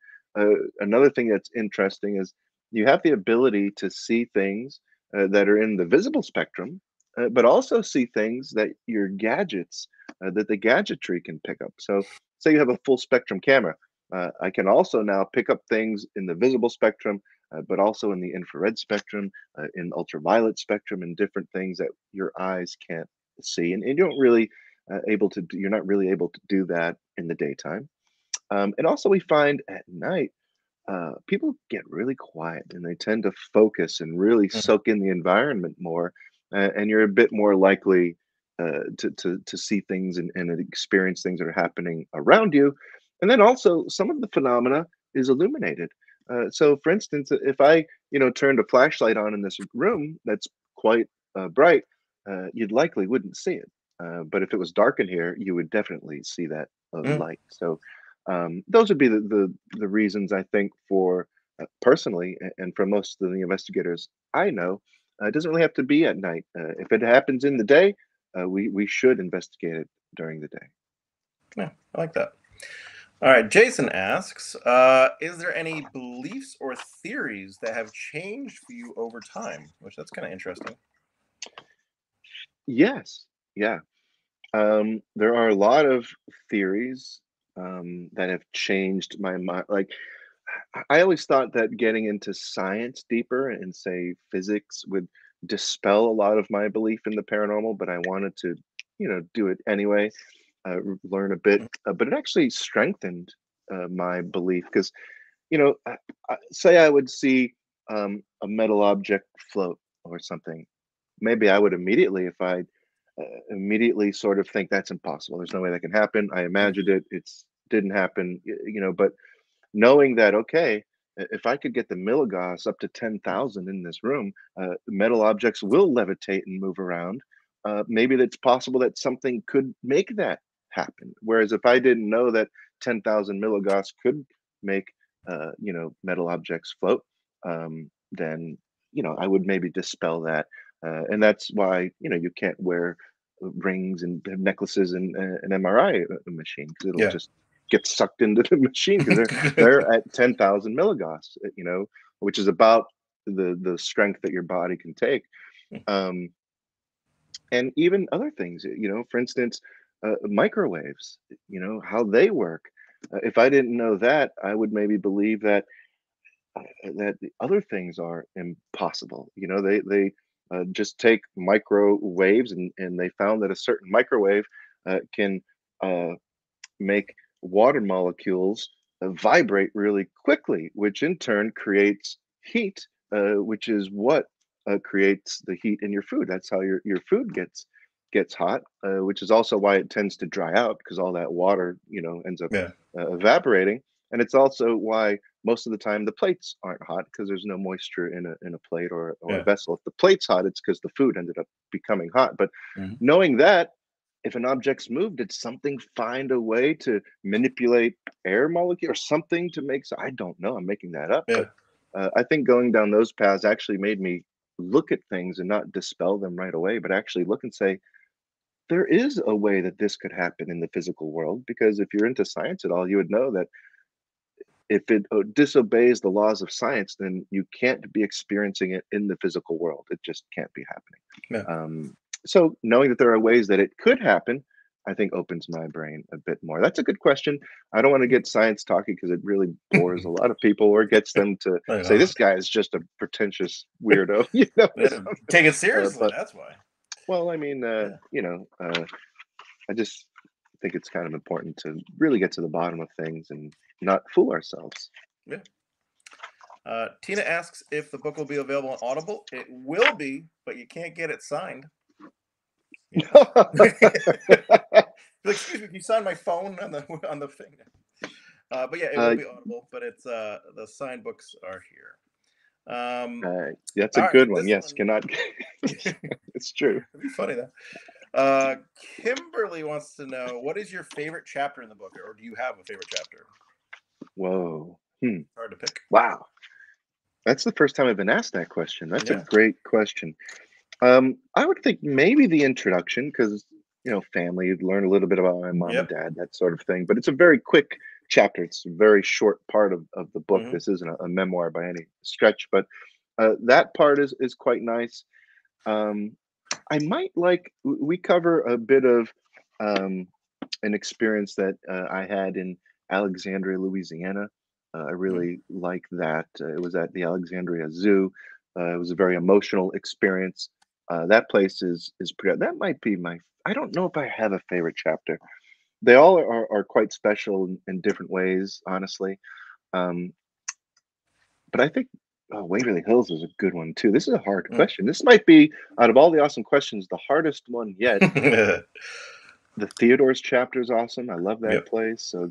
another thing that's interesting is you have the ability to see things that are in the visible spectrum, but also see things that your gadgets, that the gadgetry can pick up. So say you have a full spectrum camera. I can also now pick up things in the visible spectrum, but also in the infrared spectrum, in ultraviolet spectrum, and different things that your eyes can't see. And you don't really you're not really able to do that in the daytime. And also we find at night, people get really quiet and they tend to focus and really soak in the environment more. And you're a bit more likely to see things and experience things that are happening around you. And then also some of the phenomena is illuminated. So for instance, if I, turned a flashlight on in this room that's quite bright, you'd likely wouldn't see it. But if it was dark in here, you would definitely see that light. So those would be the reasons, I think, for personally and for most of the investigators I know. It doesn't really have to be at night. If it happens in the day, we should investigate it during the day. Yeah, I like that. All right, Jason asks, is there any beliefs or theories that have changed for you over time? Which that's kind of interesting. Yes, yeah. There are a lot of theories that have changed my mind. Like, I always thought that getting into science deeper and, say, physics would dispel a lot of my belief in the paranormal, but I wanted to, do it anyway. Learn a bit, but it actually strengthened my belief because, say I would see a metal object float or something. Maybe I would immediately, if I immediately sort of think that's impossible. There's no way that can happen. I imagined it. It didn't happen, but knowing that, okay, if I could get the Milagauss up to 10,000 in this room, metal objects will levitate and move around. Maybe that's possible that something could make that happen. Whereas if I didn't know that 10,000 milligauss could make, metal objects float, then, I would maybe dispel that. And that's why, you can't wear rings and necklaces and an MRI machine, because it'll just get sucked into the machine, because they're at 10,000 milligauss, which is about the strength that your body can take. And even other things, for instance, microwaves, how they work. If I didn't know that, I would maybe believe that the other things are impossible. They just take microwaves and they found that a certain microwave can make water molecules vibrate really quickly, which in turn creates heat, which is what creates the heat in your food. That's how your food gets hot, which is also why it tends to dry out, because all that water ends up evaporating. And it's also why most of the time the plates aren't hot, because there's no moisture in a plate or a vessel. If the plate's hot, it's because the food ended up becoming hot. But knowing that if an object's moved, did something find a way to manipulate air molecule or something to make, so I don't know, I'm making that up, but I think going down those paths actually made me look at things and not dispel them right away, but actually look and say, there is a way that this could happen in the physical world. Because if you're into science at all, you would know that if it disobeys the laws of science, then you can't be experiencing it in the physical world. It just can't be happening. So knowing that there are ways that it could happen I think opens my brain a bit more. That's a good question. I don't want to get science talky because it really bores a lot of people or gets them to say this guy is just a pretentious weirdo. You know, take it seriously. That's why. Well, I mean, you know, I just think it's kind of important to really get to the bottom of things and not fool ourselves. Yeah. Tina asks if the book will be available on Audible. It will be, but you can't get it signed. Yeah. Excuse me, can you sign my phone on the thing? But yeah, it will be Audible, but it's the signed books are here. That's a good one. Yes, one... cannot. It's true. It'd be funny though. Kimberly wants to know, what is your favorite chapter in the book, or do you have a favorite chapter? Whoa. Hard to pick. Wow, that's the first time I've been asked that question. That's a great question. I would think maybe the introduction, because, you know, family, you'd learn a little bit about my mom and dad, that sort of thing. But it's a very quick chapter. It's a very short part of the book. This isn't a memoir by any stretch, but that part is quite nice. I might like, we cover a bit of an experience that I had in Alexandria, Louisiana. I really like that. It was at the Alexandria Zoo. It was a very emotional experience. That place is pretty. That might be my. I don't know if I have a favorite chapter. They all are quite special in different ways, honestly. But I think Waverly Hills is a good one too. This is a hard question. This might be, out of all the awesome questions, the hardest one yet. The Theodore's chapter is awesome. I love that place. So,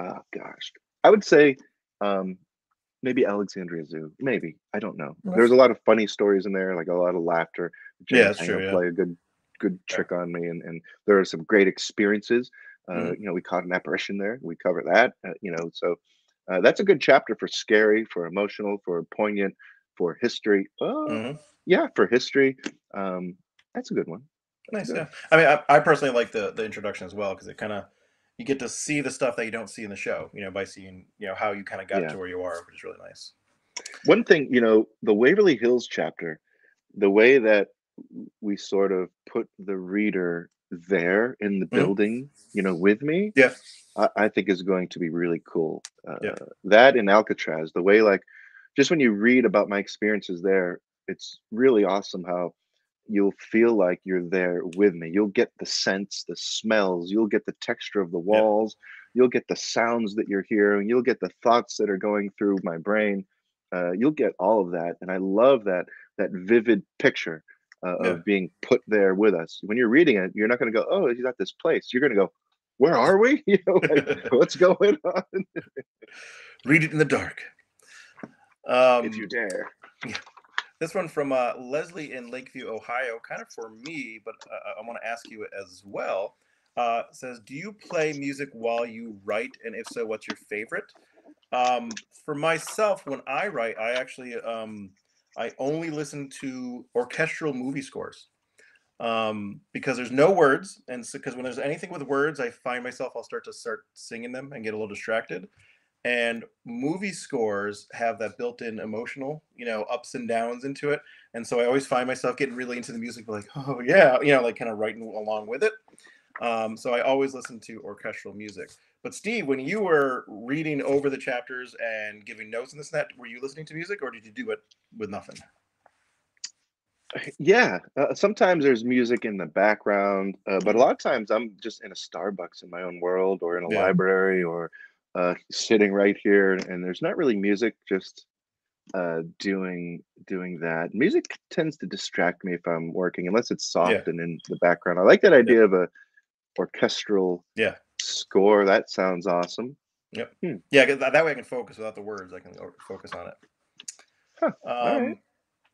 oh gosh, I would say. Maybe Alexandria Zoo. Maybe. I don't know. There's a lot of funny stories in there, like a lot of laughter. Jay and Tango play a good trick on me. And there are some great experiences. You know, we caught an apparition there. We cover that. You know, so that's a good chapter for scary, for emotional, for poignant, for history. Yeah, for history. That's a good one. Nice. Yeah. I mean, I personally like the introduction as well, because it kind of, you get to see the stuff that you don't see in the show, you know, by seeing, you know, how you kind of got to where you are, which is really nice. One thing, you know, the Waverly Hills chapter, the way that we sort of put the reader there in the building, you know, with me, I think is going to be really cool. That in Alcatraz, the way, like, just when you read about my experiences there, it's really awesome how you'll feel like you're there with me. You'll get the scents, the smells, you'll get the texture of the walls, you'll get the sounds that you're hearing, you'll get the thoughts that are going through my brain. You'll get all of that. And I love that vivid picture of being put there with us. When you're reading it, you're not going to go, oh, he's at this place. You're going to go, where are we? You know, like, what's going on? Read it in the dark. If you dare. Yeah. This one from Leslie in Lakeview, Ohio, kind of for me, but I want to ask you as well. Says, do you play music while you write? And if so, what's your favorite? For myself, when I write, I actually, I only listen to orchestral movie scores because there's no words. And so, because when there's anything with words, I find myself, I'll start singing them and get a little distracted. And movie scores have that built-in emotional, you know, ups and downs into it. And so I always find myself getting really into the music, like, oh yeah, you know, like kind of writing along with it. So I always listen to orchestral music. But Steve, when you were reading over the chapters and giving notes and this and that, were you listening to music or did you do it with nothing? Yeah, sometimes there's music in the background, but a lot of times I'm just in a Starbucks in my own world or in a library or sitting right here, and there's not really music, just doing that. Music tends to distract me if I'm working, unless it's soft and in the background. I like that idea of a orchestral score. That sounds awesome. Yeah, that way I can focus without the words. I can focus on it.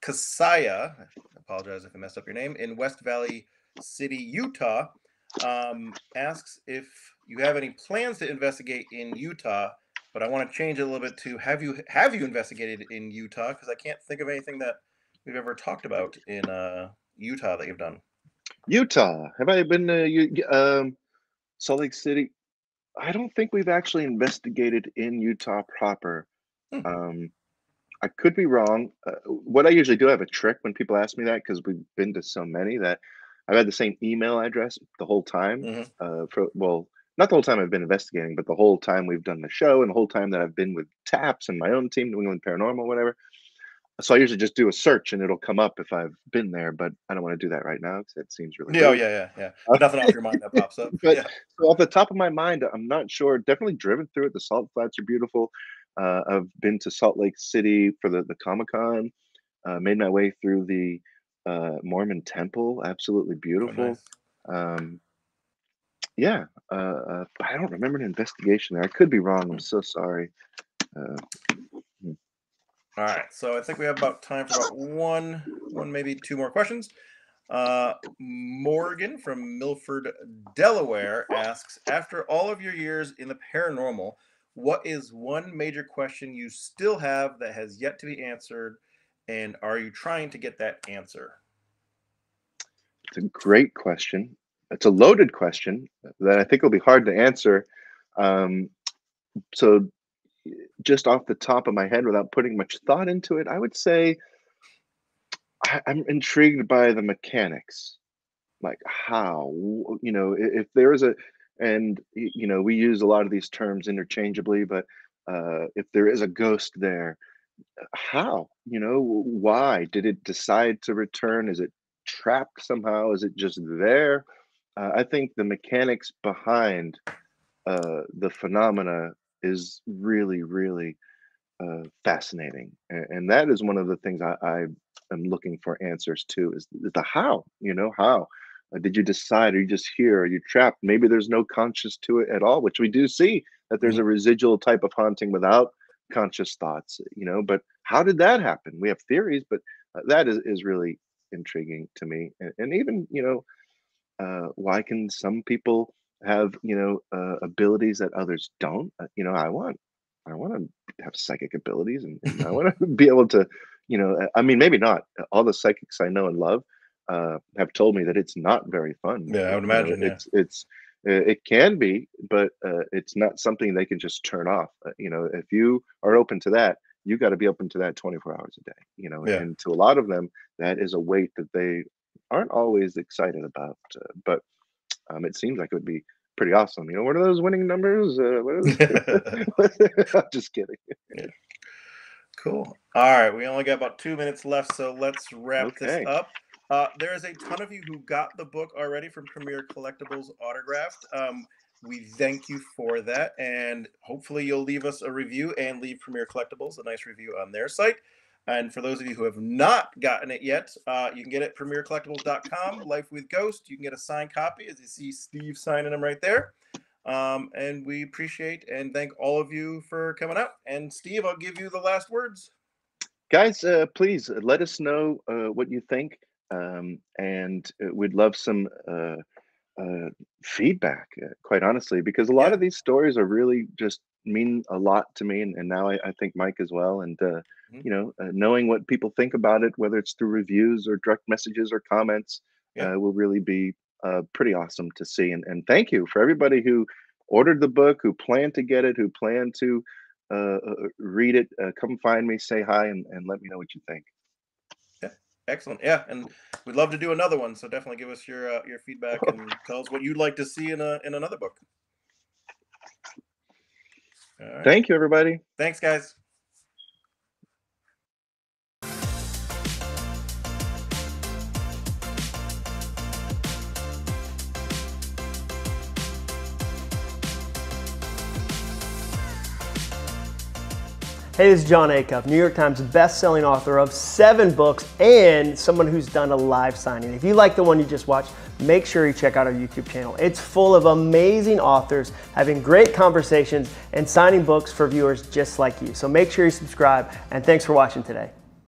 Kasaya, I apologize if I messed up your name, in West Valley City, Utah, asks if you have any plans to investigate in Utah, but I want to change it a little bit to have you investigated in Utah? Because I can't think of anything that we've ever talked about in Utah that you've done. Utah. Have I been to Salt Lake City? I don't think we've actually investigated in Utah proper. I could be wrong. What I usually do, I have a trick when people ask me that because we've been to so many that I've had the same email address the whole time. For, well, not the whole time I've been investigating, but the whole time we've done the show and the whole time that I've been with TAPS and my own team, New England Paranormal, whatever. So I usually just do a search and it'll come up if I've been there, but I don't want to do that right now because it seems really weird. Nothing off your mind that pops up. But so off the top of my mind, I'm not sure. Definitely driven through it. The salt flats are beautiful. I've been to Salt Lake City for the Comic-Con. Made my way through the Mormon Temple. Absolutely beautiful. Oh, nice. I don't remember an investigation there. I could be wrong. I'm so sorry. All right, so I think we have about time for about one, maybe two more questions. Morgan from Milford, Delaware asks, after all of your years in the paranormal, what is one major question you still have that has yet to be answered, and are you trying to get that answer? It's a great question. It's a loaded question that I think will be hard to answer. So just off the top of my head, without putting much thought into it, I would say I'm intrigued by the mechanics, like how, you know, if there is a, and, you know, we use a lot of these terms interchangeably, but if there is a ghost there, how, you know, why did it decide to return? Is it trapped somehow? Is it just there? I think the mechanics behind the phenomena is really, really fascinating. And that is one of the things I am looking for answers to, is the how, you know, how did you decide? Are you just here? Are you trapped? Maybe there's no conscious to it at all, which we do see that there's a residual type of haunting without conscious thoughts, you know, but how did that happen? We have theories, but that is really intriguing to me. And even, you know, why can some people have, you know, abilities that others don't? You know, I want to have psychic abilities, and I want to be able to, you know, I mean, maybe not all the psychics I know and love have told me that it's not very fun. Yeah, I would imagine. You know, it can be, but it's not something they can just turn off. You know, if you are open to that, you got to be open to that 24 hours a day, you know. Yeah. And to a lot of them, that is a weight that they aren't always excited about, but it seems like it would be pretty awesome. You know, what are those winning numbers? I'm just kidding. Yeah. Cool. All right. We only got about 2 minutes left, so let's wrap this up. There is a ton of you who got the book already from Premier Collectibles autographed. We thank you for that. And hopefully you'll leave us a review and leave Premier Collectibles a nice review on their site. And for those of you who have not gotten it yet, you can get it at premiercollectibles.com, Life with Ghost. You can get a signed copy, as you see Steve signing them right there. And we appreciate and thank all of you for coming out. And Steve, I'll give you the last words. Guys, please let us know what you think. And we'd love some feedback, quite honestly, because a lot of these stories are really just mean a lot to me, and now I think Mike as well, and you know, knowing what people think about it, whether it's through reviews or direct messages or comments, will really be pretty awesome to see. And thank you for everybody who ordered the book, who planned to get it, who planned to read it. Come find me, say hi, and let me know what you think. Excellent. Yeah, and we'd love to do another one, so definitely give us your feedback and tell us what you'd like to see in another book. All right. Thank you, everybody. Thanks, guys. Hey, this is John Acuff, New York Times best-selling author of 7 books and someone who's done a live signing. If you like the one you just watched, make sure you check out our YouTube channel. It's full of amazing authors having great conversations and signing books for viewers just like you. So make sure you subscribe, and thanks for watching today.